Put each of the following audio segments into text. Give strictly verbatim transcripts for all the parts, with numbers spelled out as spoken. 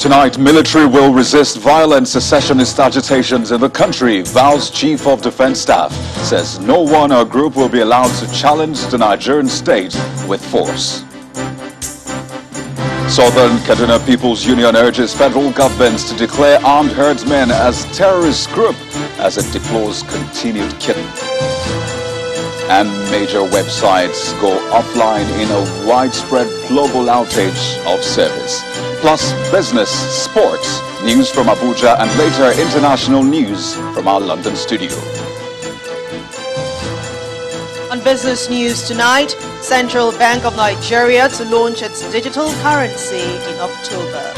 Tonight, military will resist violent secessionist agitations in the country. Vows Chief of Defense Staff says no one or group will be allowed to challenge the Nigerian state with force. Southern Kaduna People's Union urges federal governments to declare armed herdsmen as terrorist group as it deplores continued killing. And major websites go offline in a widespread global outage of service. Plus business, sports, news from Abuja, and later international news from our London studio. On business news tonight, Central Bank of Nigeria to launch its digital currency in October.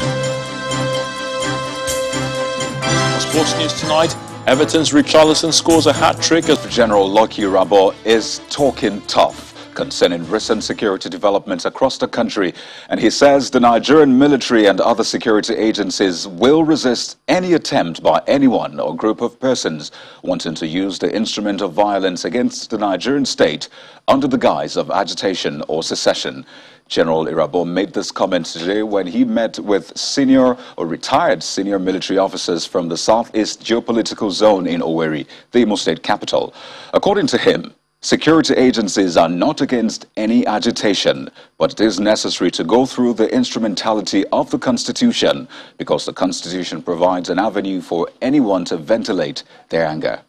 Sports news tonight. Everton's Richarlison scores a hat-trick as General Lucky Irabor is talking tough concerning recent security developments across the country, and he says the Nigerian military and other security agencies will resist any attempt by anyone or group of persons wanting to use the instrument of violence against the Nigerian state under the guise of agitation or secession. General Irabor made this comment today when he met with senior or retired senior military officers from the Southeast Geopolitical Zone in Owerri, the Imo State capital. According to him, security agencies are not against any agitation, but it is necessary to go through the instrumentality of the Constitution, because the Constitution provides an avenue for anyone to ventilate their anger.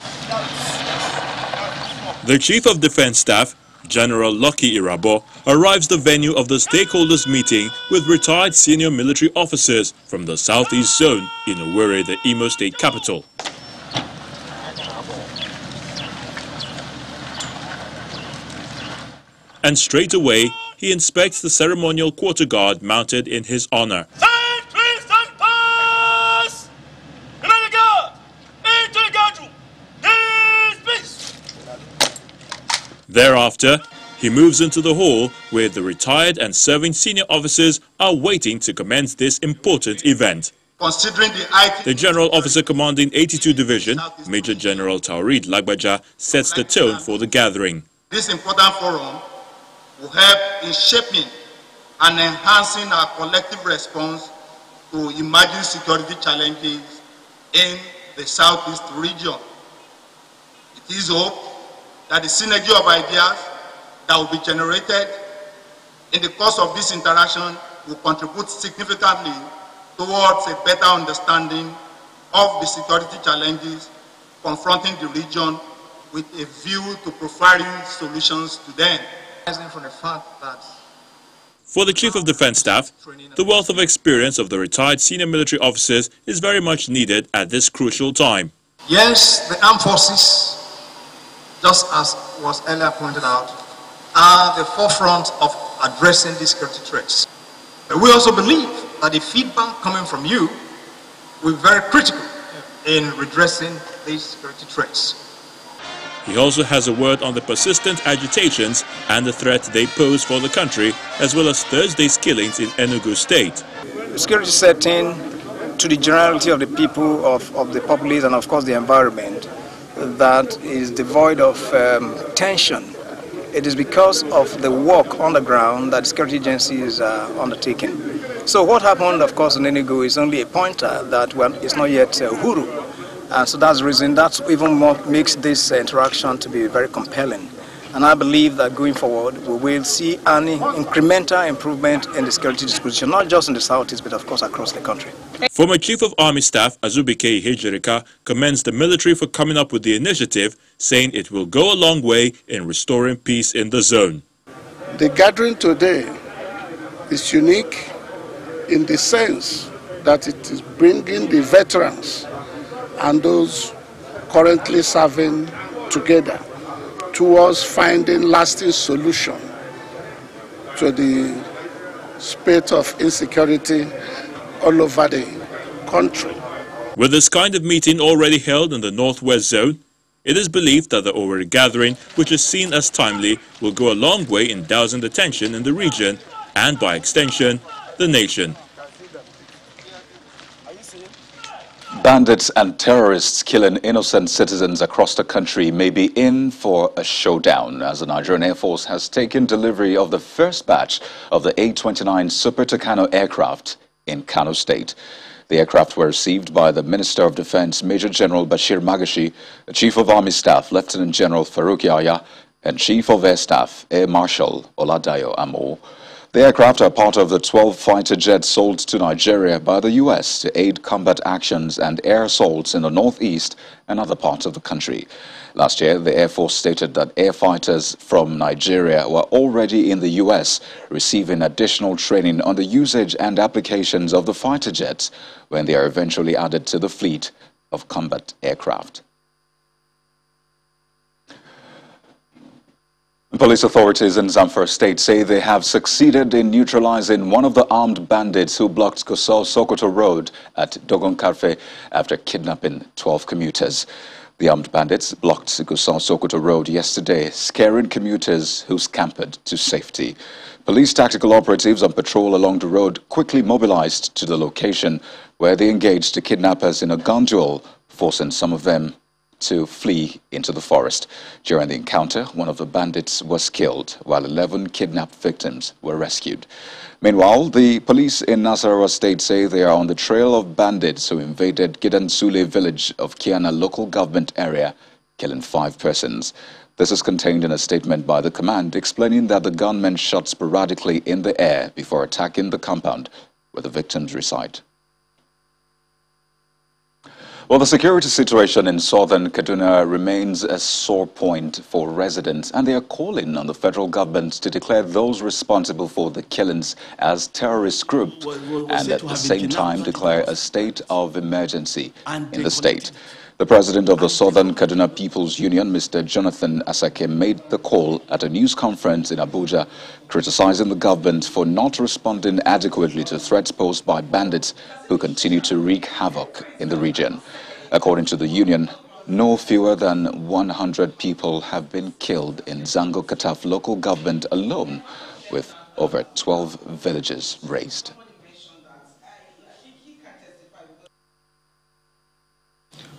The Chief of Defense Staff, General Lucky Irabor, arrives the venue of the stakeholders meeting with retired senior military officers from the Southeast Zone in Owerri, the Imo State capital. And straight away, he inspects the ceremonial quarter guard mounted in his honor. Thereafter, he moves into the hall where the retired and serving senior officers are waiting to commence this important event. Considering the, the General Officer commanding eighty-two Division, Major General Taoreed Lagbaja, sets the tone for the gathering. This important forum will help in shaping and enhancing our collective response to emerging security challenges in the Southeast region. It is hoped that the synergy of ideas that will be generated in the course of this interaction will contribute significantly towards a better understanding of the security challenges confronting the region, with a view to providing solutions to them. For the Chief of Defense Staff, the wealth of experience of the retired senior military officers is very much needed at this crucial time. Yes, the armed forces, just as was earlier pointed out, are the forefront of addressing these security threats. But we also believe that the feedback coming from you will be very critical in redressing these security threats. He also has a word on the persistent agitations and the threat they pose for the country, as well as Thursday's killings in Enugu State. Security setting to the generality of the people, of, of the populace, and of course the environment, that is devoid of um, tension. It is because of the work on the ground that security agencies are undertaking. So what happened, of course, in Enugu is only a pointer that, well, it's not yet uh, Uhuru. And so that's the reason that even more makes this interaction to be very compelling. And I believe that going forward, we will see an incremental improvement in the security disposition, not just in the Southeast, but of course across the country. Former Chief of Army Staff Azubuike Ihejirika commends the military for coming up with the initiative, saying it will go a long way in restoring peace in the zone. The gathering today is unique in the sense that it is bringing the veterans and those currently serving together towards finding lasting solution to the spate of insecurity all over the country. With this kind of meeting already held in the Northwest Zone, it is believed that the Owerri gathering, which is seen as timely, will go a long way in dousing the tension in the region and, by extension, the nation. Bandits and terrorists killing innocent citizens across the country may be in for a showdown as the Nigerian Air Force has taken delivery of the first batch of the A twenty-nine Super Tucano aircraft in Kano State. The aircraft were received by the Minister of Defense, Major General Bashir Magashi, Chief of Army Staff, Lieutenant General Faruk Yahaya, and Chief of Air Staff, Air Marshal Oladayo Amo. The aircraft are part of the twelve fighter jets sold to Nigeria by the U S to aid combat actions and air assaults in the northeast and other parts of the country. Last year, the Air Force stated that air fighters from Nigeria were already in the U S receiving additional training on the usage and applications of the fighter jets when they are eventually added to the fleet of combat aircraft. Police authorities in Zamfara State say they have succeeded in neutralizing one of the armed bandits who blocked Gusau-Sokoto Road at Dogonkarfe after kidnapping twelve commuters. The armed bandits blocked Gusau-Sokoto Road yesterday, scaring commuters who scampered to safety. Police tactical operatives on patrol along the road quickly mobilized to the location where they engaged the kidnappers in a gun duel, forcing some of them to flee into the forest. During the encounter, one of the bandits was killed, while eleven kidnapped victims were rescued. Meanwhile, the police in Nasarawa State say they are on the trail of bandits who invaded Gidansule village of Kiana local government area, killing five persons. This is contained in a statement by the command explaining that the gunmen shot sporadically in the air before attacking the compound where the victims reside. Well, the security situation in southern Kaduna remains a sore point for residents, and they are calling on the federal government to declare those responsible for the killings as terrorist groups and at the same time declare a state of emergency in the state. The president of the Southern Kaduna People's Union, Mister Jonathan Asake, made the call at a news conference in Abuja, criticizing the government for not responding adequately to threats posed by bandits who continue to wreak havoc in the region. According to the union, no fewer than one hundred people have been killed in Zango Kataf local government alone, with over twelve villages razed.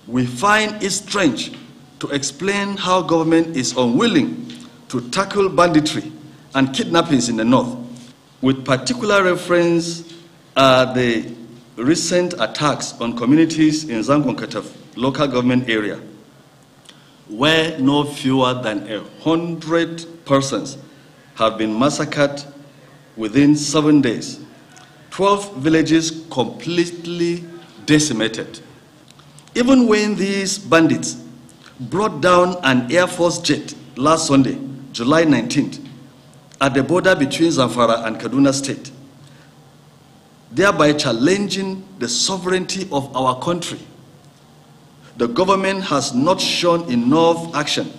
We find it strange to explain how government is unwilling to tackle banditry and kidnappings in the north, with particular reference uh, the recent attacks on communities in Zango Kataf local government area, where no fewer than a hundred persons have been massacred within seven days, twelve villages completely decimated. Even when these bandits brought down an Air Force jet last Sunday, July nineteenth, at the border between Zamfara and Kaduna State, thereby challenging the sovereignty of our country, the government has not shown enough action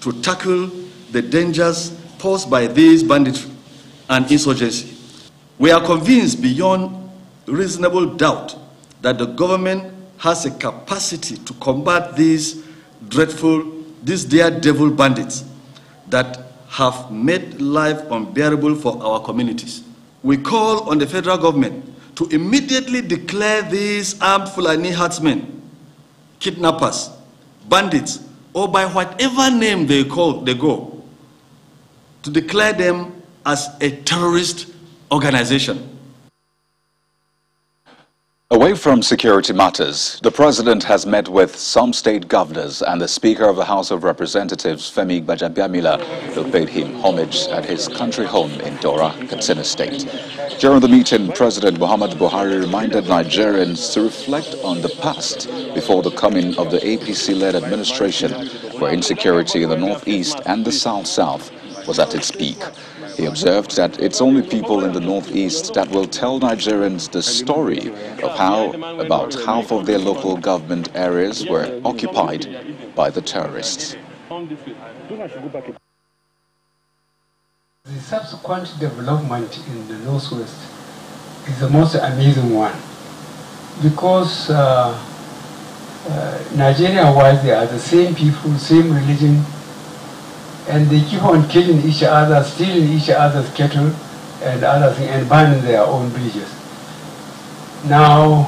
to tackle the dangers posed by these banditry and insurgency. We are convinced beyond reasonable doubt that the government has a capacity to combat these dreadful, these daredevil bandits that have made life unbearable for our communities. We call on the federal government to immediately declare these armed Fulani herdsmen, kidnappers, bandits, or by whatever name they call they go, to declare them as a terrorist organization. Away from security matters, the president has met with some state governors and the Speaker of the House of Representatives, Femi Gbajabiamila, who paid him homage at his country home in Dora, Katsina State. During the meeting, President Muhammad Buhari reminded Nigerians to reflect on the past before the coming of the A P C-led administration, where insecurity in the northeast and the south-south was at its peak. He observed that it's only people in the northeast that will tell Nigerians the story of how about half of their local government areas were occupied by the terrorists. The subsequent development in the northwest is the most amazing one, because uh, uh, Nigeria-wise they are the same people, same religion, and they keep on killing each other, stealing each other's cattle and other things, and burning their own villages. Now,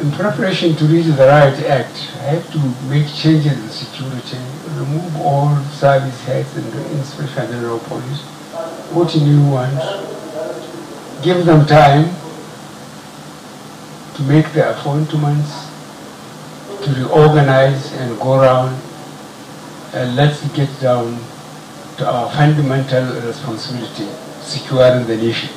In preparation to read the Riot Act, I had to make changes in security, remove all service heads and the Inspector General Police, put new ones, give them time to make the appointments, to reorganize and go around, and let's get down to our fundamental responsibility, securing the nation.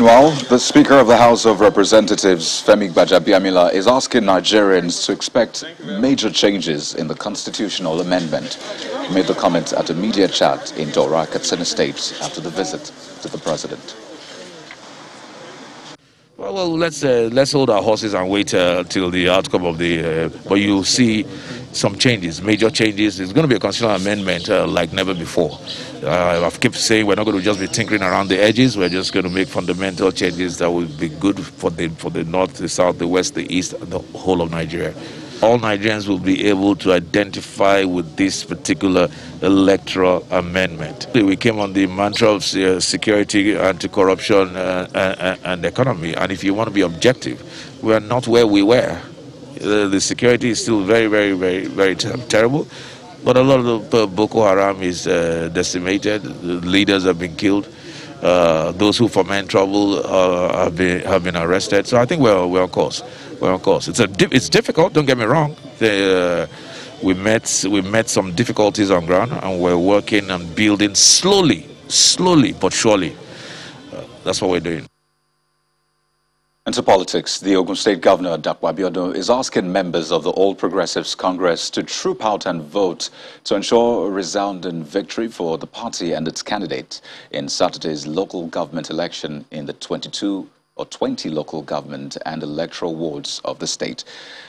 Meanwhile, the Speaker of the House of Representatives, Femi Gbajabiamila, is asking Nigerians to expect major changes in the constitutional amendment. He made the comment at a media chat in Dora, Katsina State, after the visit to the President. Well, well let's, uh, let's hold our horses and wait uh, till the outcome of the... Uh, but you'll see some changes, major changes. It's going to be a constitutional amendment uh, like never before. Uh, I've kept saying we're not going to just be tinkering around the edges. We're just going to make fundamental changes that will be good for the, for the north, the south, the west, the east, and the whole of Nigeria. All Nigerians will be able to identify with this particular electoral amendment. We came on the mantra of security, anti-corruption, uh, and economy. And if you want to be objective, we are not where we were. The security is still very, very, very, very ter terrible. But a lot of the Boko Haram is uh, decimated. The leaders have been killed. Uh, those who foment trouble uh, have, been, have been arrested. So I think we're, we're on course. We're on course. It's a di it's difficult. Don't get me wrong. The, uh, we met we met some difficulties on ground, and we're working and building slowly, slowly but surely. Uh, that's what we're doing. Into politics, the Ogun State Governor Dapo Abiodun is asking members of the All Progressives Congress to troop out and vote to ensure a resounding victory for the party and its candidate in Saturday's local government election in the twenty-two or twenty local government and electoral wards of the state.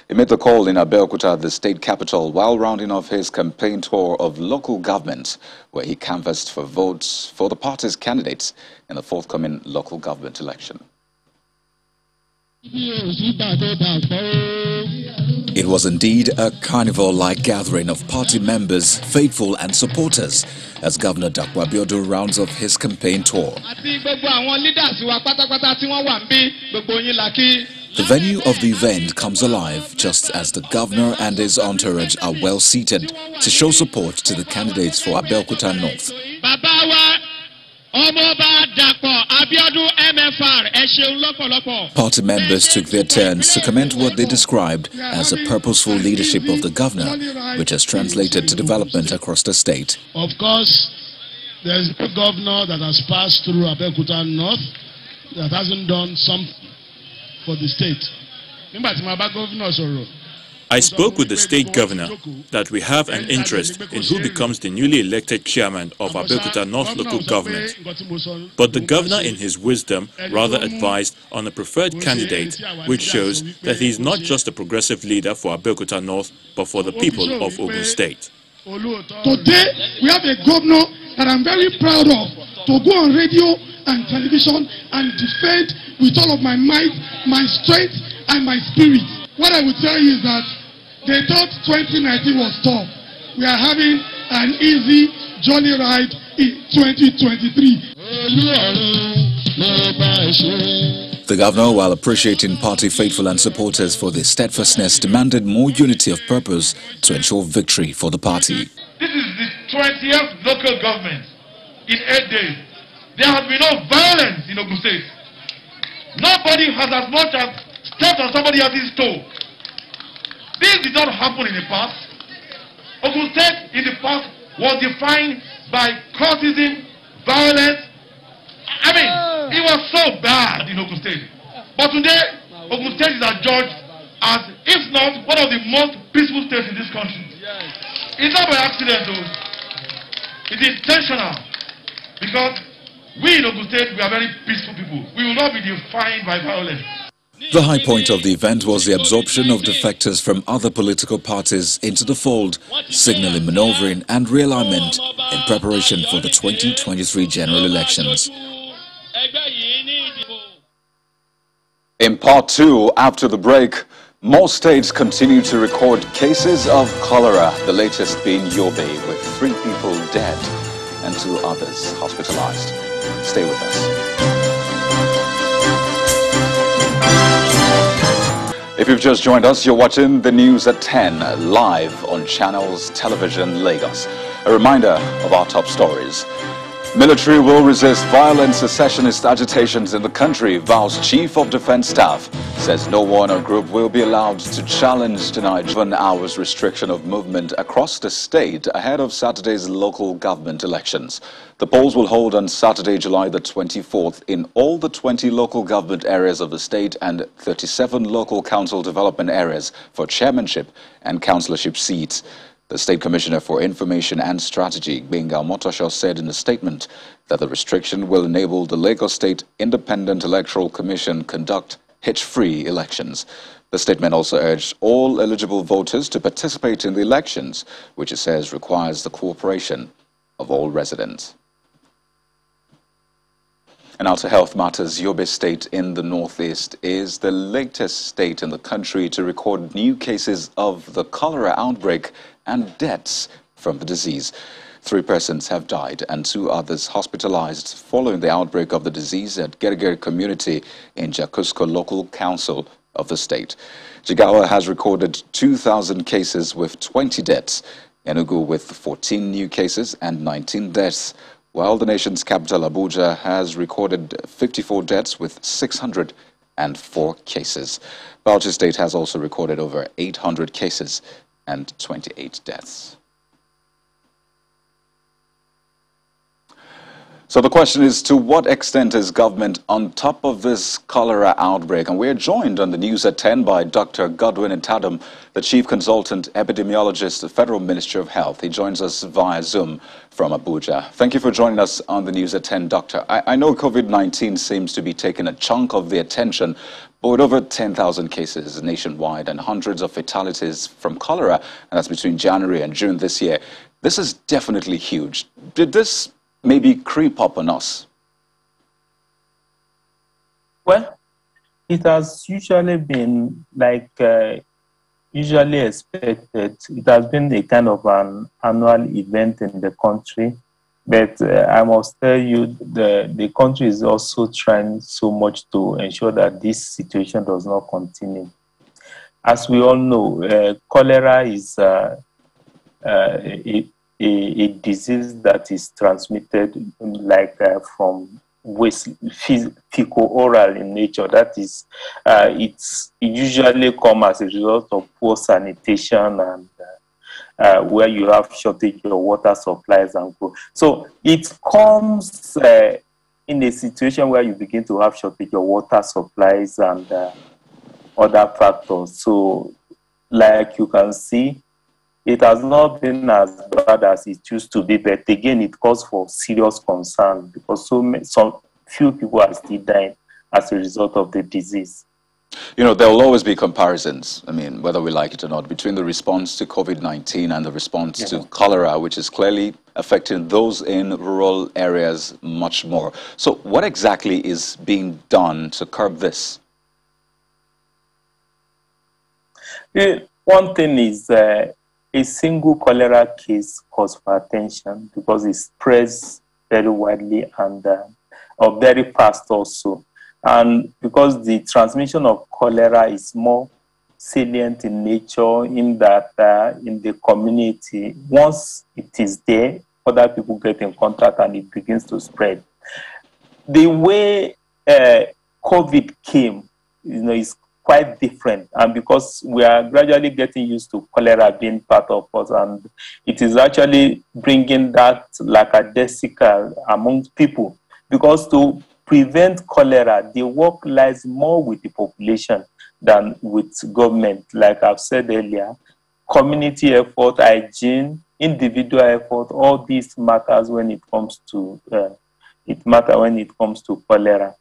He made the call in Abeokuta, the state capital, while rounding off his campaign tour of local government, where he canvassed for votes for the party's candidates in the forthcoming local government election. It was indeed a carnival-like gathering of party members, faithful and supporters as Governor Dapo Abiodun rounds off his campaign tour. The venue of the event comes alive just as the governor and his entourage are well seated to show support to the candidates for Abeokuta North. Party members took their turns to comment what they described as a purposeful leadership of the governor, which has translated to development across the state. Of course, there is no governor that has passed through Abeokuta North that hasn't done something for the state. I spoke with the state governor that we have an interest in who becomes the newly elected chairman of Abeokuta North local government. But the governor in his wisdom rather advised on a preferred candidate, which shows that he is not just a progressive leader for Abeokuta North, but for the people of Ogun State. Today, we have a governor that I'm very proud of to go on radio and television and defend with all of my might, my strength and my spirit. What I would tell you is that they thought twenty nineteen was tough. We are having an easy, jolly ride in twenty twenty-three. The governor, while appreciating party faithful and supporters for their steadfastness, demanded more unity of purpose to ensure victory for the party. This is the twentieth local government in eight days. There has been no violence in Ogun State. Nobody has as much as stepped on somebody else's toe. This did not happen in the past. Ogun State in the past was defined by cultism, violence. I mean, it was so bad in Ogun State. But today, Ogun State is adjudged as, if not, one of the most peaceful states in this country. It's not by accident, though. It's intentional. Because we in Ogun State, we are very peaceful people. We will not be defined by violence. The high point of the event was the absorption of defectors from other political parties into the fold, signaling maneuvering and realignment in preparation for the twenty twenty-three general elections. In part two, after the break, more states continue to record cases of cholera, the latest being Yobe, with three people dead and two others hospitalized. Stay with us. If you've just joined us, you're watching the news at ten, live on Channels Television, Lagos. A reminder of our top stories. Military will resist violent secessionist agitations in the country, vows Chief of Defense Staff. Says no one or group will be allowed to challenge tonight. Seven hours restriction of movement across the state ahead of Saturday's local government elections. The polls will hold on Saturday, July the twenty-fourth in all the twenty local government areas of the state and thirty-seven local council development areas for chairmanship and councillorship seats. The State Commissioner for Information and Strategy, Binggao Motosho, said in a statement that the restriction will enable the Lagos State Independent Electoral Commission conduct hitch-free elections. The statement also urged all eligible voters to participate in the elections, which it says requires the cooperation of all residents. And out of health matters, Yobe State in the northeast is the latest state in the country to record new cases of the cholera outbreak and deaths from the disease. Three persons have died and two others hospitalized following the outbreak of the disease at Gerger community in Jakusko Local Council of the state. Jigawa has recorded two thousand cases with twenty deaths, Enugu with fourteen new cases and nineteen deaths, while the nation's capital, Abuja, has recorded fifty-four deaths with six hundred and four cases. Bauchi State has also recorded over eight hundred cases and twenty-eight deaths. So the question is, to what extent is government on top of this cholera outbreak? And we're joined on the news at ten by Doctor Godwin Ntadom, the Chief Consultant Epidemiologist, the Federal Ministry of Health. He joins us via Zoom from Abuja. Thank you for joining us on the news at ten, Doctor. I, I know COVID nineteen seems to be taking a chunk of the attention, but with over ten thousand cases nationwide and hundreds of fatalities from cholera, and that's between January and June this year, this is definitely huge. Did this maybe creep up on us? Well, it has usually been, like uh, usually expected, it has been a kind of an annual event in the country. But uh, I must tell you, the, the country is also trying so much to ensure that this situation does not continue. As we all know, uh, cholera is uh, uh, a, a, a disease that is transmitted like uh, from waste, fecal oral in nature. That is, uh, it's, it usually comes as a result of poor sanitation and uh, Uh, where you have shortage of water supplies and food. So it comes uh, in a situation where you begin to have shortage of water supplies and uh, other factors. So like you can see, it has not been as bad as it used to be, but again, it calls for serious concern because so many, some few people are still dying as a result of the disease. You know, there will always be comparisons, I mean, whether we like it or not, between the response to COVID nineteen and the response yeah. to cholera, which is clearly affecting those in rural areas much more. So what exactly is being done to curb this? The one thing is uh, a single cholera case calls for attention because it spreads very widely and uh, or very fast also. And because the transmission of cholera is more salient in nature, in that uh, in the community, once it is there, other people get in contact and it begins to spread. The way uh, COVID came, you know, is quite different, and because we are gradually getting used to cholera being part of us, and it is actually bringing that lackadaisical among people, because to prevent cholera, the work lies more with the population than with government. Like I've said earlier, community effort, hygiene, individual effort, all these matters when it comes to uh, it matter when it comes to cholera.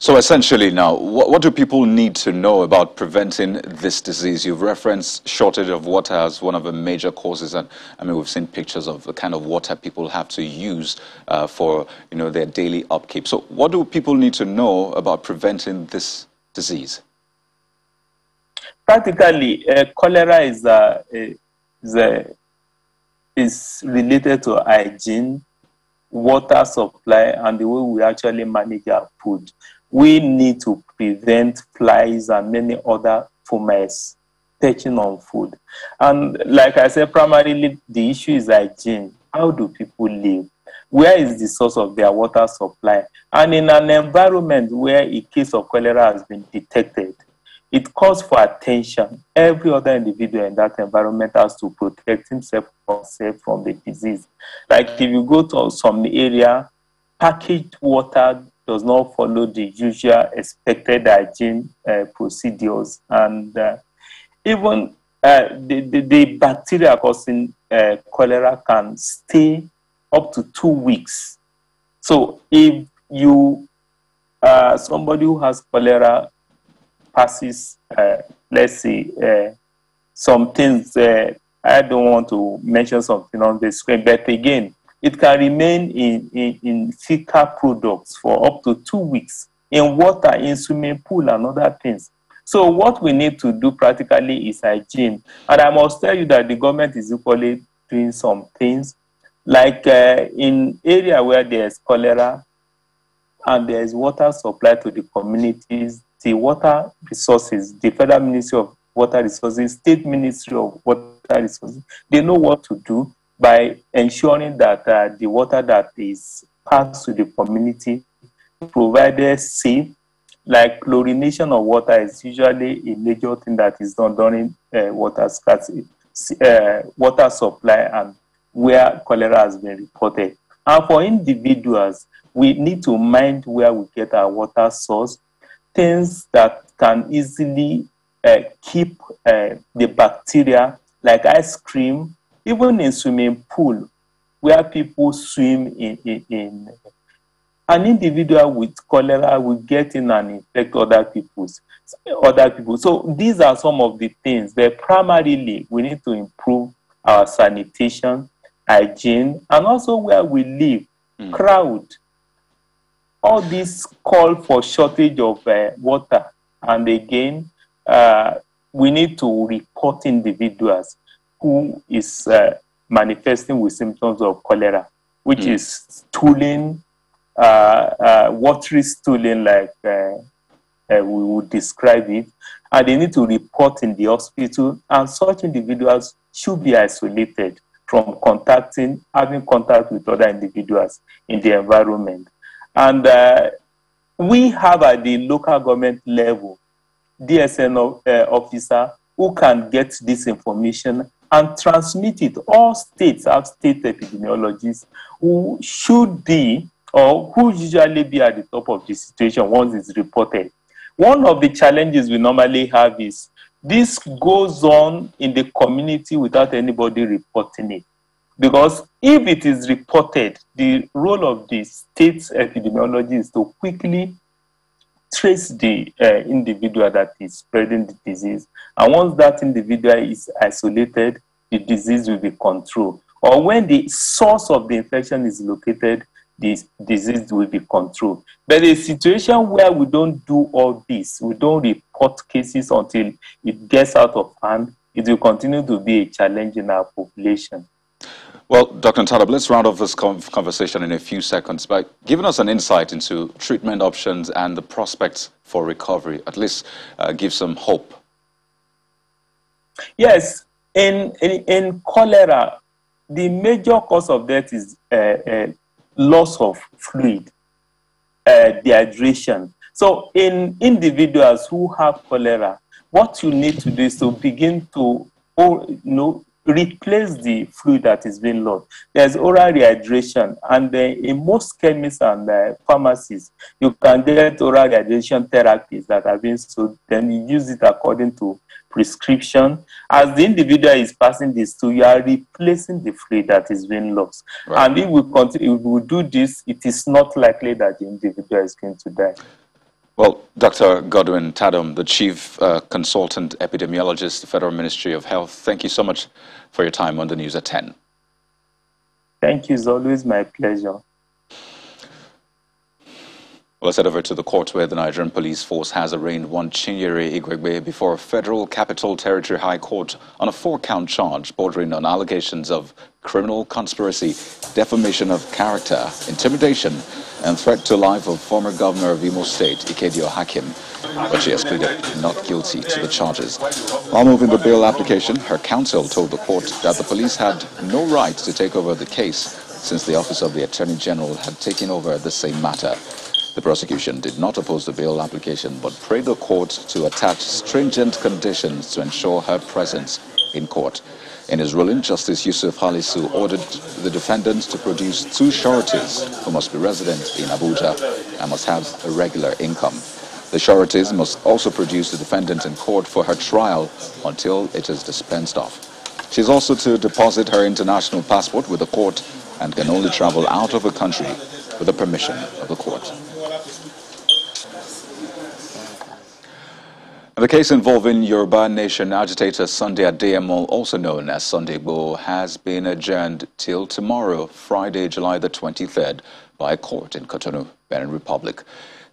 So essentially now, what, what do people need to know about preventing this disease? You've referenced shortage of water as one of the major causes, and I mean, we've seen pictures of the kind of water people have to use uh, for, you know, their daily upkeep. So what do people need to know about preventing this disease? Practically, uh, cholera is, uh, is, uh, is related to hygiene, water supply, and the way we actually manage our food. we need to prevent flies and many other fomites touching on food. And like I said, primarily the issue is hygiene. How do people live? Where is the source of their water supply? And in an environment where a case of cholera has been detected, it calls for attention. Every other individual in that environment has to protect himself or herself from the disease. Like if you go to some area, packaged water does not follow the usual expected hygiene uh, procedures. And uh, even uh, the, the, the bacteria causing uh, cholera can stay up to two weeks. So if you, uh, somebody who has cholera passes, uh, let's see, uh, some things, uh, I don't want to mention something on the screen, but again, it can remain in, in, in fecal products for up to two weeks, in water, in swimming pool and other things. So what we need to do practically is hygiene. And I must tell you that the government is equally doing some things, like uh, in area where there's cholera and there's water supply to the communities, the water resources, the Federal Ministry of Water Resources, State Ministry of Water Resources, they know what to do by ensuring that uh, the water that is passed to the community provided safe. Like chlorination of water is usually a major thing that is done during uh, water scarcity, uh, water supply and where cholera has been reported. And for individuals, we need to mind where we get our water source, things that can easily uh, keep uh, the bacteria, like ice cream, even in swimming pool, where people swim in, in, in. An individual with cholera will get in and infect other people's, other people. So these are some of the things that primarily we need to improve our sanitation, hygiene, and also where we live, mm. crowd. All this call for shortage of uh, water. And again, uh, we need to report individuals who is uh, manifesting with symptoms of cholera, which mm. is stooling, uh, uh, watery stooling, like uh, uh, we would describe it. And they need to report in the hospital, and such individuals should be isolated from contacting, having contact with other individuals in the environment. And uh, we have at the local government level, D S N uh, officer who can get this information and transmit it. All states have state epidemiologists who should be, or who usually be at the top of the situation once it's reported. One of the challenges we normally have is this goes on in the community without anybody reporting it. Because if it is reported, the role of the state's epidemiology is to quickly trace the uh, individual that is spreading the disease. And once that individual is isolated, the disease will be controlled. Or when the source of the infection is located, the disease will be controlled. But a situation where we don't do all this, we don't report cases until it gets out of hand, it will continue to be a challenge in our population. Well, Doctor Ntadom, let's round off this conversation in a few seconds by giving us an insight into treatment options and the prospects for recovery. At least uh, give some hope. Yes, in, in, in cholera, the major cause of death is uh, uh, loss of fluid, uh, dehydration. So in individuals who have cholera, what you need to do is to begin to, you know, replace the fluid that is being lost. There's oral rehydration, and uh, in most chemists and uh, pharmacies, you can get oral rehydration therapies that have been sold, then you use it according to prescription. As the individual is passing this too, you are replacing the fluid that is being lost. Right. And if we, continue, if we do this, it is not likely that the individual is going to die. Well, Doctor Godwin Ntadom, the Chief uh, Consultant Epidemiologist, the Federal Ministry of Health, thank you so much for your time on the News at ten. Thank you. It's always my pleasure. Well, let's head over to the court where the Nigerian police force has arraigned one Chinyere Igwebe before a Federal Capital Territory High Court on a four-count charge bordering on allegations of criminal conspiracy, defamation of character, intimidation, and threat to life of former governor of Imo State, Ikedio Hakim. But she has pleaded not guilty to the charges. While moving the bail application, her counsel told the court that the police had no right to take over the case since the office of the Attorney General had taken over the same matter. The prosecution did not oppose the bail application but prayed the court to attach stringent conditions to ensure her presence in court. In his ruling, Justice Yusuf Halisu ordered the defendants to produce two sureties who must be resident in Abuja and must have a regular income. The sureties must also produce the defendant in court for her trial until it is dispensed off. She is also to deposit her international passport with the court and can only travel out of the country with the permission of the court. The case involving Yoruba Nation agitator Sunday Adeyemo, also known as Sunday Igboho, has been adjourned till tomorrow, Friday, July the twenty-third, by a court in Cotonou, Benin Republic.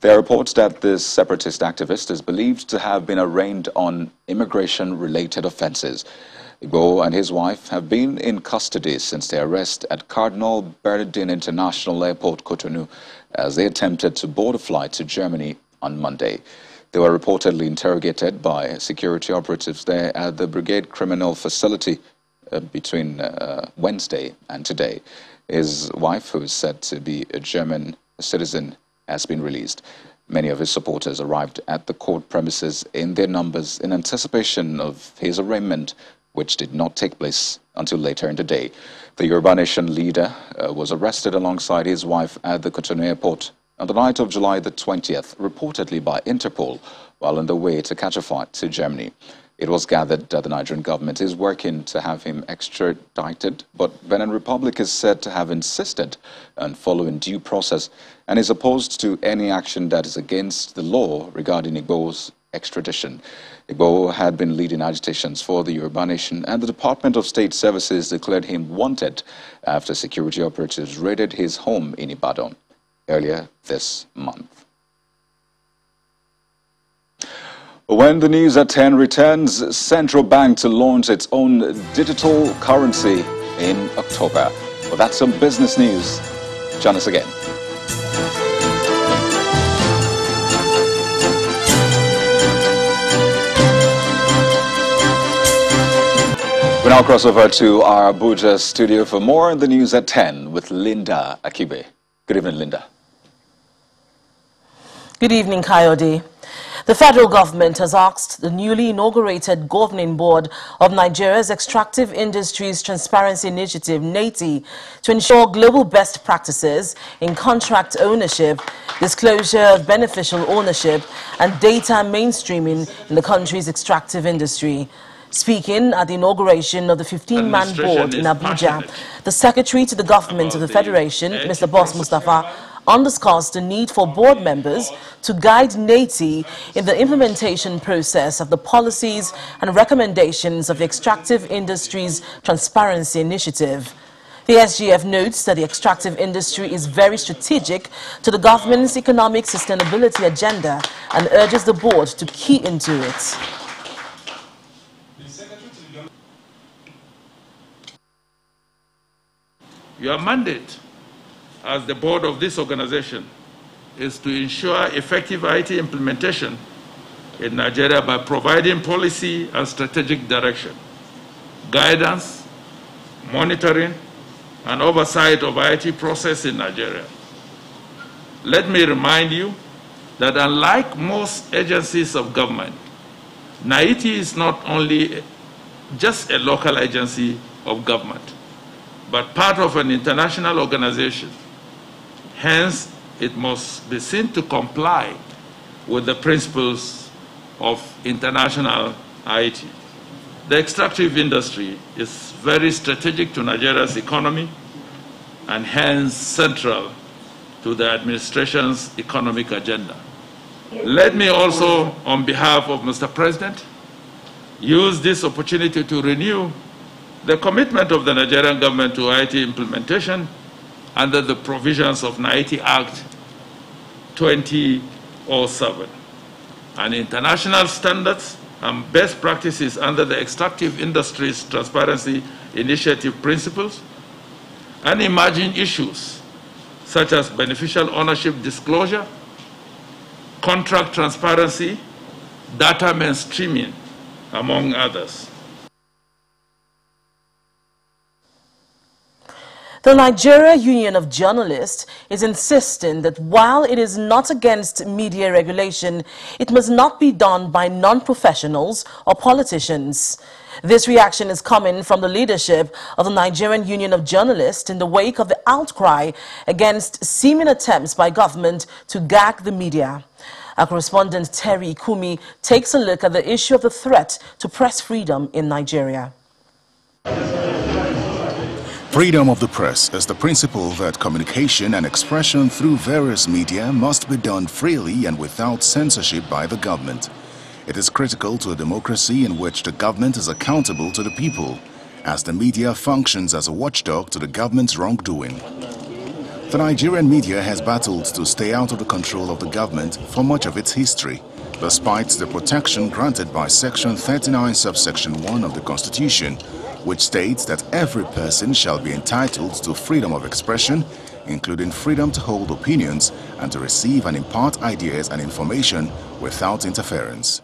There are reports that this separatist activist is believed to have been arraigned on immigration-related offences. Igboho and his wife have been in custody since their arrest at Cardinal Bernardin International Airport, Cotonou, as they attempted to board a flight to Germany on Monday. They were reportedly interrogated by security operatives there at the Brigade Criminal Facility uh, between uh, Wednesday and today. His wife, who is said to be a German citizen, has been released. Many of his supporters arrived at the court premises in their numbers in anticipation of his arraignment, which did not take place until later in the day. The Yoruba Nation leader uh, was arrested alongside his wife at the Cotonou airport on the night of July the twentieth, reportedly by Interpol, while on the way to catch a flight to Germany. It was gathered that the Nigerian government is working to have him extradited, but Benin Republic is said to have insisted on following due process and is opposed to any action that is against the law regarding Igboho's extradition. Igboho had been leading agitations for the Yoruba Nation, and the Department of State Services declared him wanted after security operatives raided his home in Ibadan earlier this month. When the news at ten returns, Central Bank to launch its own digital currency in October. Well, that's some business news. Join us again. We now cross over to our Abuja studio for more on the news at ten with Linda Akibe. Good evening, Linda. Good evening, Coyote. The federal government has asked the newly inaugurated governing board of Nigeria's Extractive Industries Transparency Initiative, NATI, to ensure global best practices in contract ownership, disclosure of beneficial ownership, and data mainstreaming in the country's extractive industry. Speaking at the inauguration of the fifteen-man board in Abuja, the Secretary to the Government of the Federation, Mister Boss Mustafa, underscores the need for board members to guide NATI in the implementation process of the policies and recommendations of the Extractive Industries Transparency Initiative. The S G F notes that the extractive industry is very strategic to the government's economic sustainability agenda and urges the board to key into it. Your mandate as the board of this organization is to ensure effective I T implementation in Nigeria by providing policy and strategic direction, guidance, monitoring, and oversight of I T process in Nigeria. Let me remind you that unlike most agencies of government, NAITI is not only just a local agency of government, but part of an international organization. Hence, it must be seen to comply with the principles of international I T. The extractive industry is very strategic to Nigeria's economy and hence central to the administration's economic agenda. Let me also, on behalf of Mister President, use this opportunity to renew the commitment of the Nigerian government to I T implementation under the provisions of NAITI Act twenty oh seven and international standards and best practices under the Extractive Industries Transparency Initiative principles and emerging issues such as beneficial ownership disclosure, contract transparency, data mainstreaming, among others. The Nigerian Union of Journalists is insisting that while it is not against media regulation, it must not be done by non-professionals or politicians. This reaction is coming from the leadership of the Nigerian Union of Journalists in the wake of the outcry against seeming attempts by government to gag the media. Our correspondent Terry Kumi takes a look at the issue of the threat to press freedom in Nigeria. Freedom of the press is the principle that communication and expression through various media must be done freely and without censorship by the government. It is critical to a democracy in which the government is accountable to the people, as the media functions as a watchdog to the government's wrongdoing. The Nigerian media has battled to stay out of the control of the government for much of its history, despite the protection granted by Section thirty-nine, Subsection one of the Constitution, which states that every person shall be entitled to freedom of expression, including freedom to hold opinions and to receive and impart ideas and information without interference.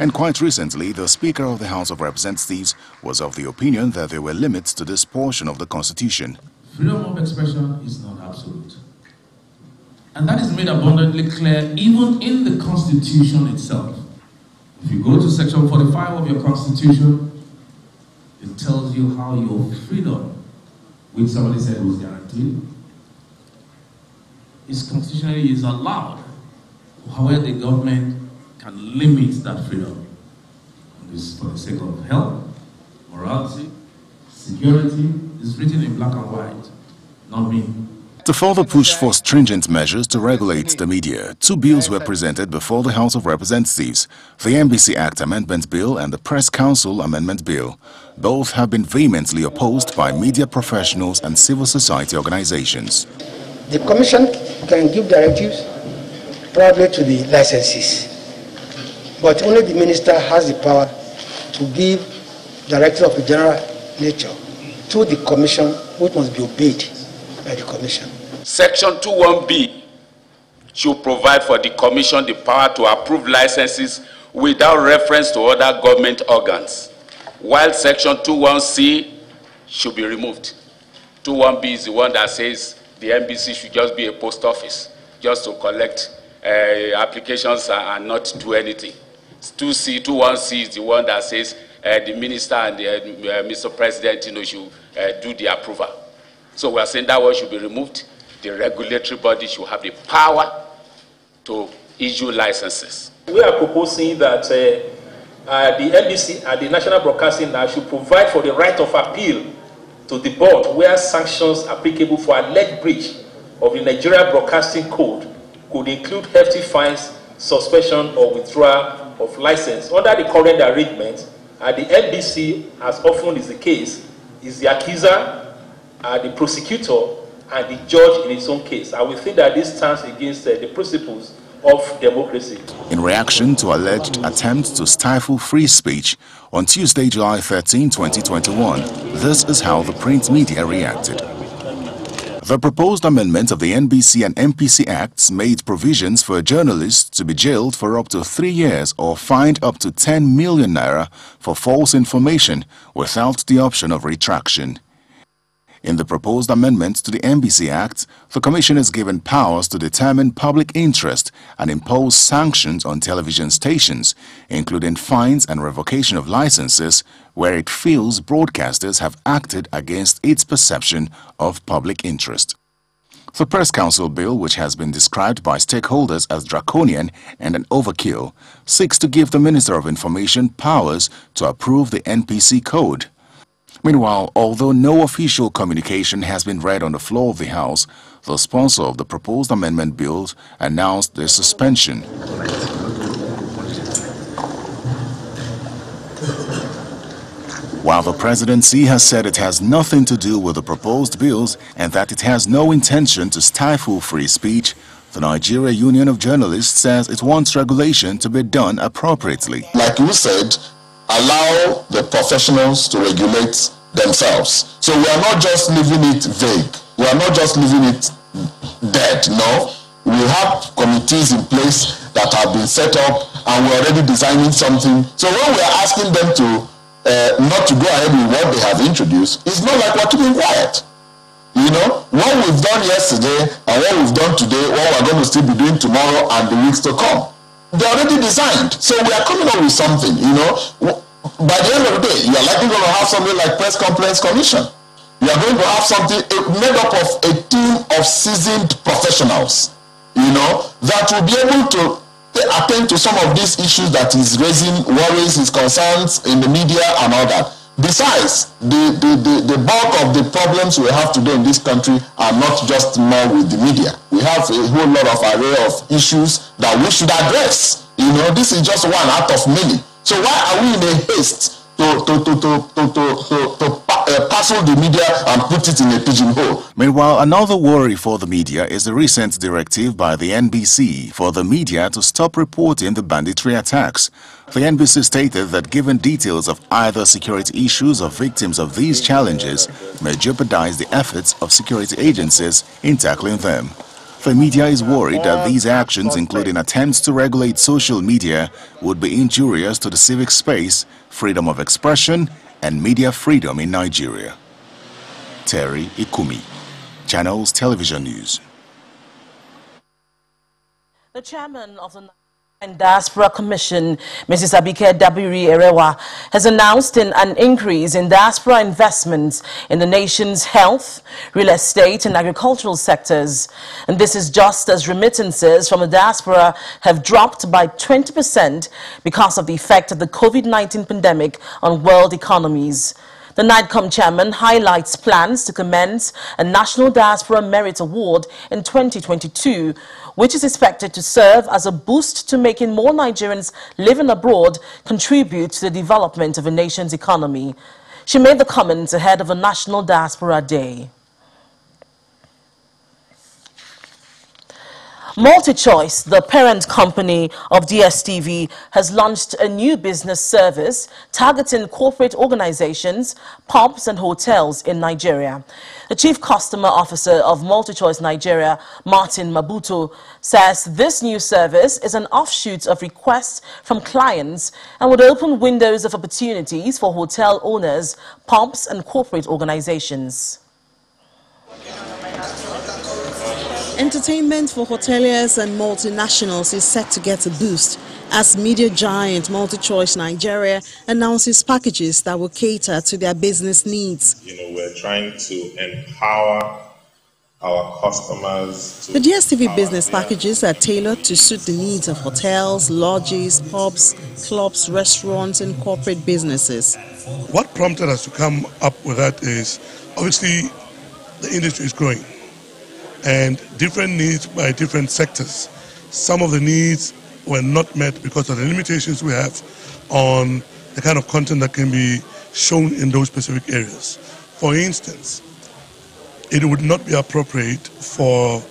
And quite recently, the Speaker of the House of Representatives was of the opinion that there were limits to this portion of the Constitution. Freedom of expression is not absolute. And that is made abundantly clear even in the Constitution itself. If you go to Section forty-five of your Constitution, it tells you how your freedom, which somebody said was guaranteed, is constitutionally is allowed. However, the government can limit that freedom. And this is for the sake of health, morality, security. It's written in black and white, not me. To further push for stringent measures to regulate the media, two bills were presented before the House of Representatives, the N B C Act Amendment Bill and the Press Council Amendment Bill. Both have been vehemently opposed by media professionals and civil society organizations. The Commission can give directives prior to the licenses, but only the Minister has the power to give directives of a general nature to the Commission, which must be obeyed by the Commission. Section twenty-one B should provide for the Commission the power to approve licenses without reference to other government organs, while Section twenty-one C should be removed. twenty-one B is the one that says the N B C should just be a post office, just to collect uh, applications and not do anything. twenty-one C is the one that says uh, the Minister and the, uh, Mister President you know, should uh, do the approval. So we are saying that one should be removed. The regulatory body should have the power to issue licenses. We are proposing that uh, uh, the N B C and the National Broadcasting Council should provide for the right of appeal to the board where sanctions applicable for alleged breach of the Nigerian Broadcasting Code could include hefty fines, suspension or withdrawal of license. Under the current arrangement, uh, the N B C, as often is the case, is the accuser, Uh, the prosecutor and the judge in its own case. I will think that this stands against uh, the principles of democracy. In reaction to alleged attempts to stifle free speech, on Tuesday, July thirteenth, twenty twenty-one, this is how the print media reacted. The proposed amendment of the N B C and M P C Acts made provisions for journalists to be jailed for up to three years or fined up to ten million naira for false information without the option of retraction. In the proposed amendments to the N B C Act, the Commission is given powers to determine public interest and impose sanctions on television stations, including fines and revocation of licenses, where it feels broadcasters have acted against its perception of public interest. The Press Council Bill, which has been described by stakeholders as draconian and an overkill, seeks to give the Minister of Information powers to approve the N P C Code. Meanwhile, although no official communication has been read on the floor of the House, the sponsor of the proposed amendment bill announced their suspension. While the presidency has said it has nothing to do with the proposed bills and that it has no intention to stifle free speech, the Nigeria Union of Journalists says it wants regulation to be done appropriately. Like you said, allow the professionals to regulate themselves. So we are not just leaving it vague. We are not just leaving it dead, no. We have committees in place that have been set up, and we're already designing something. So when we're asking them to uh, not to go ahead with what they have introduced, it's not like we're keeping quiet. You know, what we've done yesterday and what we've done today, what we're going to still be doing tomorrow and the weeks to come, they're already designed. So we are coming up with something, you know. By the end of the day, you're likely going to have something like Press Complaints Commission. You are going to have something made up of a team of seasoned professionals, you know, that will be able to attend to some of these issues that is raising worries, his concerns in the media and all that. Besides, the, the, the, the bulk of the problems we have today in this country are not just more with the media. We have a whole lot of array of issues that we should address. You know, this is just one out of many. So why are we in a haste to, to, to, to, to, to, to, to uh, parcel the media and put it in a pigeonhole? Meanwhile, another worry for the media is the recent directive by the N B C for the media to stop reporting the banditry attacks. The N B C stated that giving details of either security issues or victims of these challenges may jeopardize the efforts of security agencies in tackling them. The media is worried that these actions, including attempts to regulate social media, would be injurious to the civic space, freedom of expression, and media freedom in Nigeria. Terry Ikumi, Channels Television News. The chairman of the and Diaspora Commission, Missus Abike Dabiri Erewa, has announced in an increase in diaspora investments in the nation's health, real estate and agricultural sectors. And this is just as remittances from the diaspora have dropped by twenty percent because of the effect of the COVID nineteen pandemic on world economies. The NIDCOM chairman highlights plans to commence a National Diaspora Merit Award in twenty twenty-two, which is expected to serve as a boost to making more Nigerians living abroad contribute to the development of a nation's economy. She made the comments ahead of a National Diaspora Day. MultiChoice, the parent company of D S T V, has launched a new business service targeting corporate organizations, pubs and hotels in Nigeria. The Chief Customer Officer of MultiChoice Nigeria, Martin Mabuto, says this new service is an offshoot of requests from clients and would open windows of opportunities for hotel owners, pubs and corporate organizations. Entertainment for hoteliers and multinationals is set to get a boost as media giant MultiChoice Nigeria announces packages that will cater to their business needs. You know, we're trying to empower our customers. The D S T V business packages are tailored to suit the needs of hotels, lodges, pubs, clubs, restaurants, and corporate businesses. What prompted us to come up with that is, obviously, the industry is growing. And different needs by different sectors. Some of the needs were not met because of the limitations we have on the kind of content that can be shown in those specific areas. For instance, it would not be appropriate for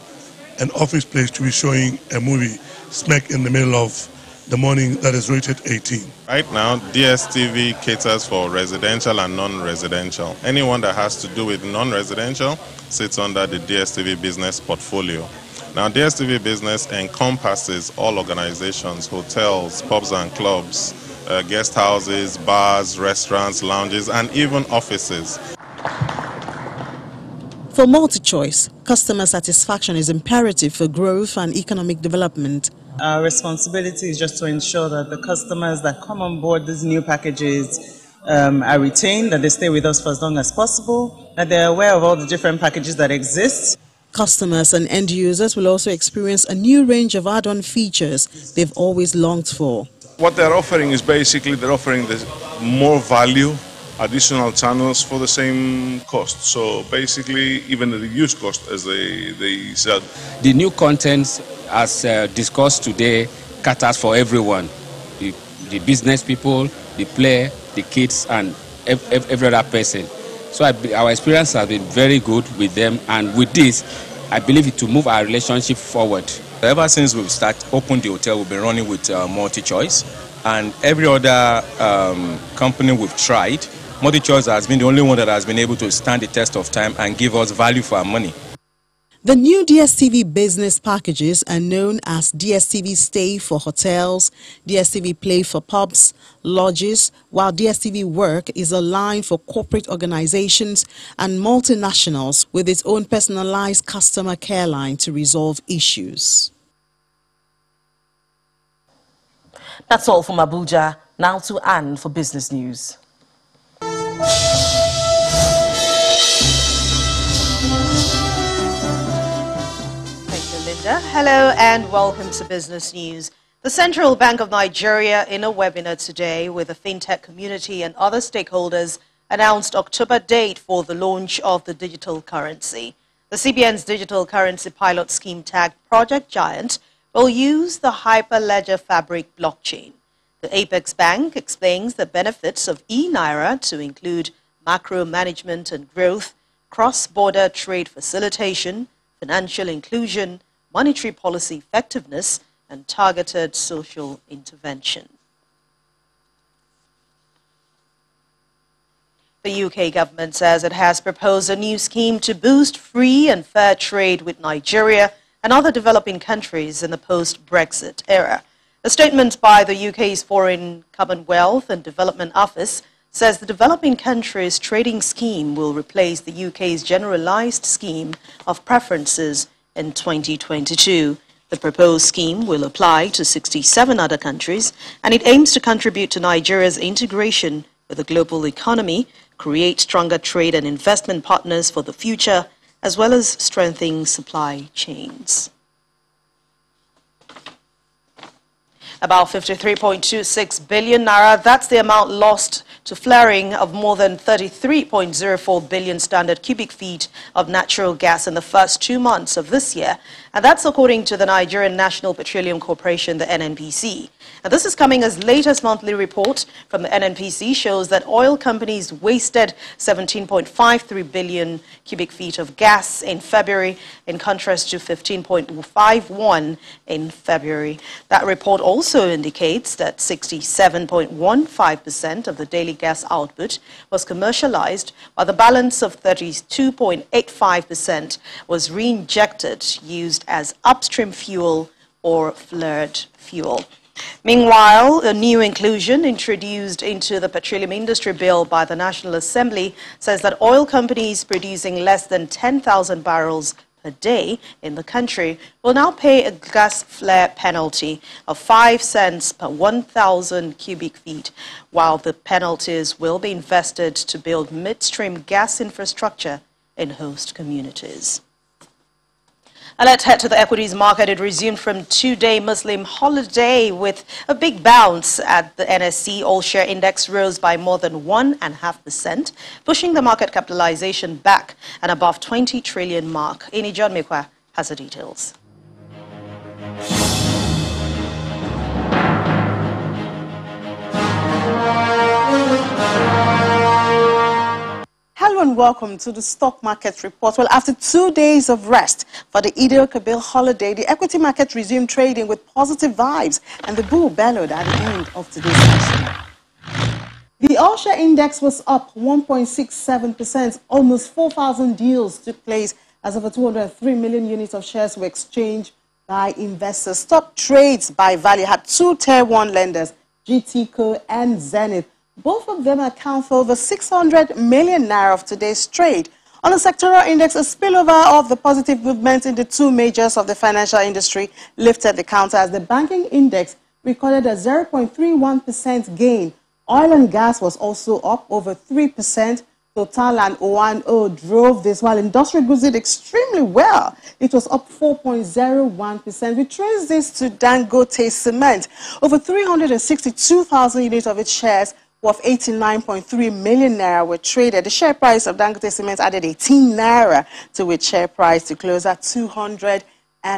an office place to be showing a movie smack in the middle of the morning that is rated eighteen. Right now, D S T V caters for residential and non-residential. Anyone that has to do with non-residential sits under the D S T V business portfolio. Now, D S T V business encompasses all organizations, hotels, pubs and clubs, uh, guest houses, bars, restaurants, lounges, and even offices. For MultiChoice, customer satisfaction is imperative for growth and economic development. Our responsibility is just to ensure that the customers that come on board these new packages um, are retained, that they stay with us for as long as possible, that they're aware of all the different packages that exist. Customers and end users will also experience a new range of add-on features they've always longed for. What they're offering is basically they're offering the more value, additional channels for the same cost. So basically, even the reduced cost, as they, they said. The new contents, as uh, discussed today, caters for everyone. The, the business people, the player, the kids, and ev ev every other person. So I, our experience has been very good with them, and with this, I believe it will move our relationship forward. Ever since we've started, opened the hotel, we've been running with uh, MultiChoice, and every other um, company we've tried, MultiChoice has been the only one that has been able to stand the test of time and give us value for our money. The new D S T V business packages are known as D S T V Stay for hotels, D S T V Play for pubs, lodges, while D S T V Work is a line for corporate organizations and multinationals with its own personalized customer care line to resolve issues. That's all from Abuja. Now to Anne for business news. Hello and welcome to Business News. The Central Bank of Nigeria, in a webinar today with the fintech community and other stakeholders, announced October date for the launch of the digital currency. The C B N's digital currency pilot scheme tagged Project Giant will use the Hyperledger Fabric blockchain. The Apex Bank explains the benefits of e-Naira to include macro management and growth, cross-border trade facilitation, financial inclusion, monetary policy effectiveness, and targeted social intervention. The U K government says it has proposed a new scheme to boost free and fair trade with Nigeria and other developing countries in the post-Brexit era. A statement by the U K's Foreign, Commonwealth and Development Office says the developing countries' trading scheme will replace the U K's generalized scheme of preferences in twenty twenty-two. The proposed scheme will apply to sixty-seven other countries, and it aims to contribute to Nigeria's integration with the global economy, create stronger trade and investment partners for the future, as well as strengthening supply chains. About fifty-three point two six billion naira, that's the amount lost to flaring of more than thirty-three point zero four billion standard cubic feet of natural gas in the first two months of this year. And that's according to the Nigerian National Petroleum Corporation, the N N P C. And this is coming as latest monthly report from the N N P C shows that oil companies wasted seventeen point five three billion cubic feet of gas in February, in contrast to fifteen point five one in February. That report also indicates that sixty-seven point one five percent of the daily gas output was commercialized, while the balance of thirty-two point eight five percent was reinjected, used as upstream fuel or flared fuel. Meanwhile, a new inclusion introduced into the petroleum industry bill by the National Assembly says that oil companies producing less than ten thousand barrels per day in the country will now pay a gas flare penalty of five cents per one thousand cubic feet, while the penalties will be invested to build midstream gas infrastructure in host communities. And let's head to the equities market. It resumed from two-day Muslim holiday with a big bounce at the N S E. All-share index rose by more than one point five percent, pushing the market capitalization back and above twenty trillion mark. Ini John Nmekwa has the details. Hello and welcome to the stock market report. Well, after two days of rest for the Eid al-Kabir holiday, the equity market resumed trading with positive vibes, and the bull bellowed at the end of today's session. The all-share index was up one point six seven percent. Almost four thousand deals took place as over two hundred three million units of shares were exchanged by investors. Top trades by value had two tier one lenders, G T C O and Zenith. Both of them account for over six hundred million naira of today's trade. On the sectoral index, a spillover of the positive movement in the two majors of the financial industry lifted the counter as the banking index recorded a zero point three one percent gain. Oil and gas was also up over three percent. Total and O and O drove this, while industrial goods did extremely well. It was up four point zero one percent. We trace this to Dangote Cement. Over three hundred sixty-two thousand units of its shares worth eighty-nine point three million naira were traded. The share price of Dangote Cement added eighteen naira to its share price to close at two hundred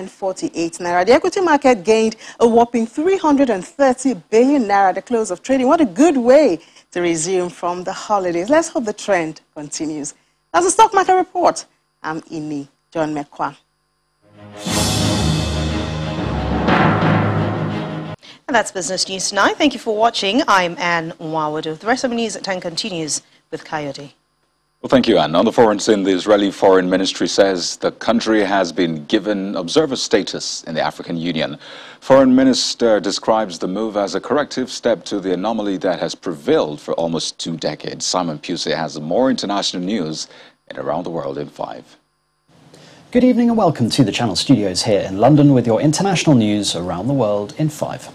forty-eight naira. The equity market gained a whopping three hundred thirty billion naira at the close of trading. What a good way to resume from the holidays. Let's hope the trend continues. That's the stock market report. I'm Ini John Nmekwa. And that's Business News Tonight. Thank you for watching. I'm Anne Nwawodo. The rest of the news at ten continues with Coyote. Well, thank you, Anne. On the foreign scene, the Israeli Foreign Ministry says the country has been given observer status in the African Union. Foreign Minister describes the move as a corrective step to the anomaly that has prevailed for almost two decades. Simon Pusey has more international news in Around the World in five. Good evening and welcome to the Channel Studios here in London with your international news Around the World in five.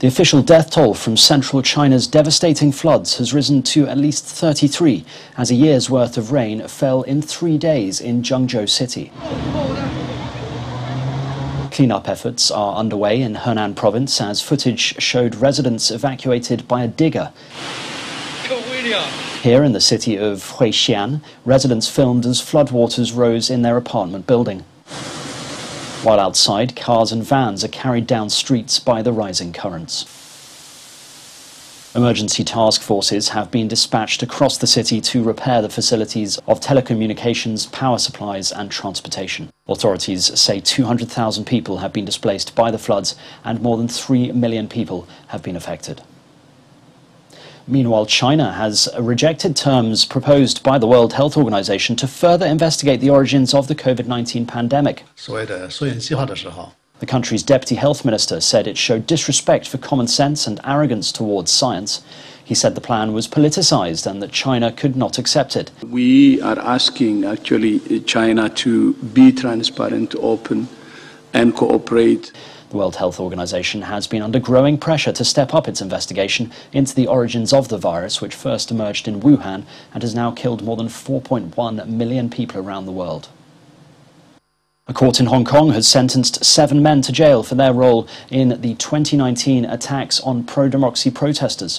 The official death toll from central China's devastating floods has risen to at least thirty-three, as a year's worth of rain fell in three days in Zhengzhou City. Cleanup efforts are underway in Henan province, as footage showed residents evacuated by a digger. Here in the city of Huixian, residents filmed as floodwaters rose in their apartment building. While outside, cars and vans are carried down streets by the rising currents. Emergency task forces have been dispatched across the city to repair the facilities of telecommunications, power supplies and transportation. Authorities say two hundred thousand people have been displaced by the floods and more than three million people have been affected. Meanwhile, China has rejected terms proposed by the World Health Organization to further investigate the origins of the COVID nineteen pandemic. The country's deputy health minister said it showed disrespect for common sense and arrogance towards science. He said the plan was politicized and that China could not accept it. We are asking, actually, China to be transparent, open, and cooperate. The World Health Organization has been under growing pressure to step up its investigation into the origins of the virus, which first emerged in Wuhan and has now killed more than four point one million people around the world. A court in Hong Kong has sentenced seven men to jail for their role in the twenty nineteen attacks on pro-democracy protesters.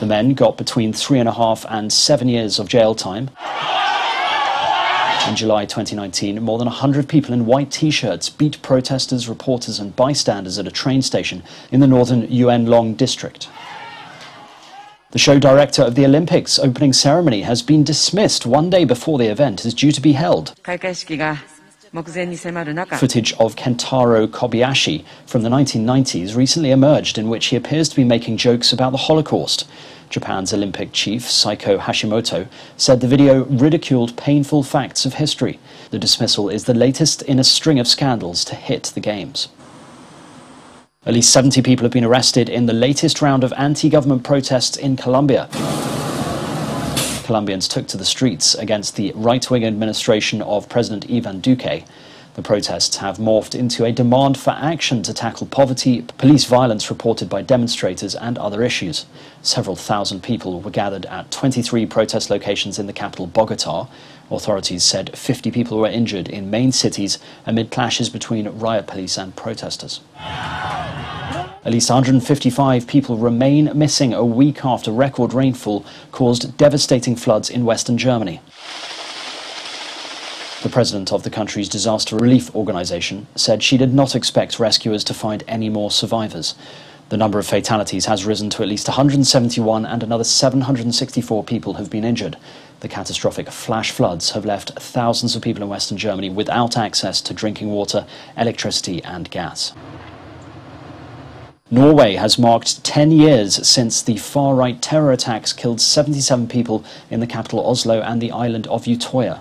The men got between three and a half and seven years of jail time. In July twenty nineteen, more than one hundred people in white T-shirts beat protesters, reporters and bystanders at a train station in the northern Yuen Long district. The show director of the Olympics opening ceremony has been dismissed one day before the event is due to be held. Footage of Kentaro Kobayashi from the nineteen nineties recently emerged, in which he appears to be making jokes about the Holocaust. Japan's Olympic chief, Saiko Hashimoto, said the video ridiculed painful facts of history. The dismissal is the latest in a string of scandals to hit the Games. At least seventy people have been arrested in the latest round of anti-government protests in Colombia. Colombians took to the streets against the right-wing administration of President Ivan Duque. The protests have morphed into a demand for action to tackle poverty, police violence reported by demonstrators and other issues. Several thousand people were gathered at twenty-three protest locations in the capital, Bogota. Authorities said fifty people were injured in main cities amid clashes between riot police and protesters. At least one hundred fifty-five people remain missing a week after record rainfall caused devastating floods in western Germany. The president of the country's disaster relief organization said she did not expect rescuers to find any more survivors. The number of fatalities has risen to at least one hundred seventy-one, and another seven hundred sixty-four people have been injured. The catastrophic flash floods have left thousands of people in western Germany without access to drinking water, electricity and gas. Norway has marked ten years since the far-right terror attacks killed seventy-seven people in the capital Oslo and the island of Utøya.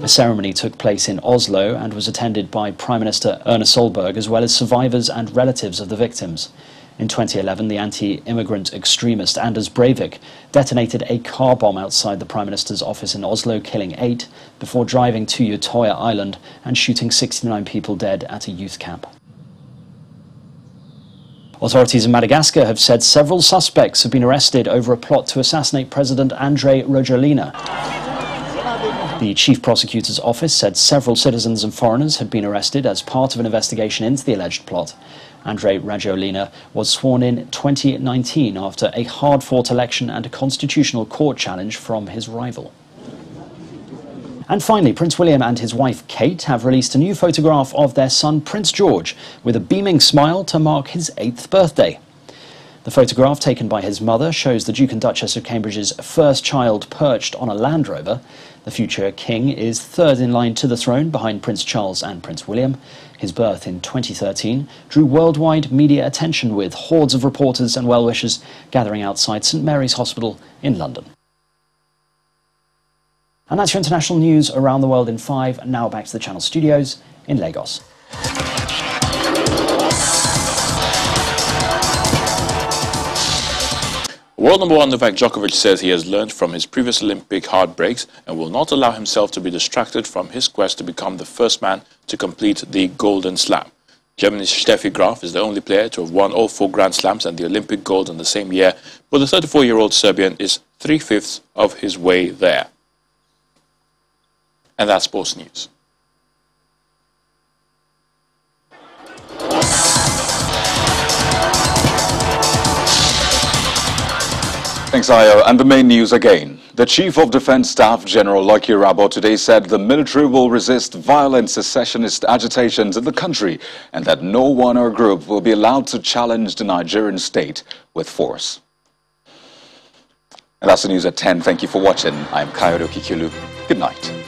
The ceremony took place in Oslo and was attended by Prime Minister Erna Solberg, as well as survivors and relatives of the victims. In twenty eleven, the anti-immigrant extremist Anders Breivik detonated a car bomb outside the Prime Minister's office in Oslo, killing eight, before driving to Utøya Island and shooting sixty-nine people dead at a youth camp. Authorities in Madagascar have said several suspects have been arrested over a plot to assassinate President Andry Rajoelina. The Chief Prosecutor's Office said several citizens and foreigners had been arrested as part of an investigation into the alleged plot. Andry Rajoelina was sworn in twenty nineteen after a hard-fought election and a constitutional court challenge from his rival. And finally, Prince William and his wife Kate have released a new photograph of their son Prince George with a beaming smile to mark his eighth birthday. The photograph taken by his mother shows the Duke and Duchess of Cambridge's first child perched on a Land Rover. The future king is third in line to the throne behind Prince Charles and Prince William. His birth in twenty thirteen drew worldwide media attention, with hordes of reporters and well-wishers gathering outside Saint Mary's Hospital in London. And that's your international news around the world in five. And now back to the Channel studios in Lagos. World number one Novak Djokovic says he has learned from his previous Olympic heartbreaks and will not allow himself to be distracted from his quest to become the first man to complete the Golden Slam. Germany's Steffi Graf is the only player to have won all four Grand Slams and the Olympic gold in the same year, but the thirty-four-year-old Serbian is three-fifths of his way there. And that's sports news. Thanks, Ayo. And the main news again. The Chief of Defense Staff, General Lucky Irabor, today said the military will resist violent secessionist agitations in the country and that no one or group will be allowed to challenge the Nigerian state with force. And that's the news at ten. Thank you for watching. I'm Kayode Okikulu. Good night.